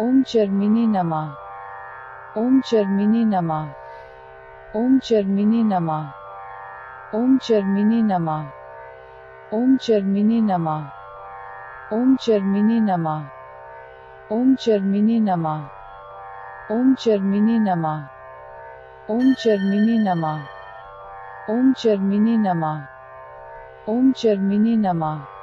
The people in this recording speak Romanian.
Om Charmine Namah. Om Charmine Namah. Om Charmine Namah. Om Charmine Namah. Om Charmine Namah. Om Charmine Namah. Om Charmine Namah. Om Charmine Namah. Om Charmine Namah. Om Charmine Namah. Om Charmine Namah.